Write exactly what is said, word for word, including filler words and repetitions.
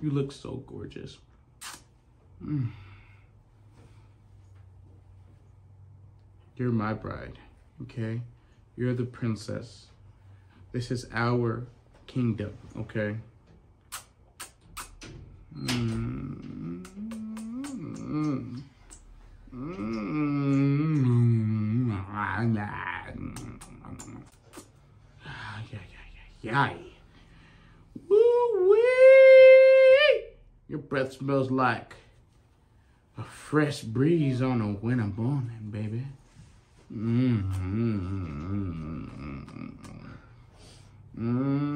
You look so gorgeous. Mm. You're my bride, okay? You're the princess. This is our kingdom, okay? Mm. Mm. Mm. Ah, yeah, yeah, yeah, yeah. Your breath smells like a fresh breeze on a winter morning, baby. Mm-hmm. Mm-hmm.